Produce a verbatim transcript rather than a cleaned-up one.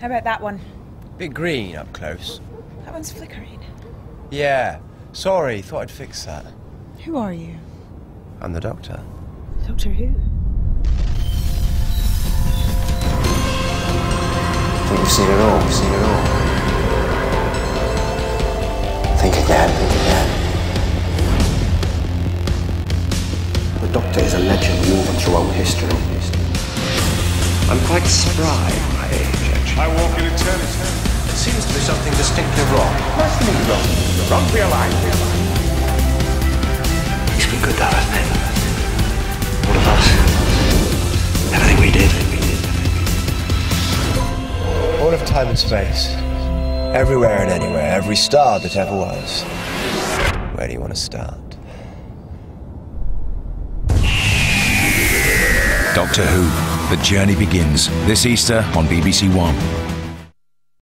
How about that one? Bit green up close. That one's flickering. Yeah. Sorry, thought I'd fix that. Who are you? I'm the Doctor. Doctor Who? I think we've seen it all, we've seen it all. Think again, think again. The Doctor is a legend woven throughout history. I'm quite spry at my age, actually. I walk in eternity. There seems to be something distinctly wrong. Personally wrong. Wrong for your life. It's been good to have us, man. All of us. Everything we did. All of time and space. Everywhere and anywhere. Every star that ever was. Where do you want to start? Doctor Who. The journey begins this Easter on B B C One.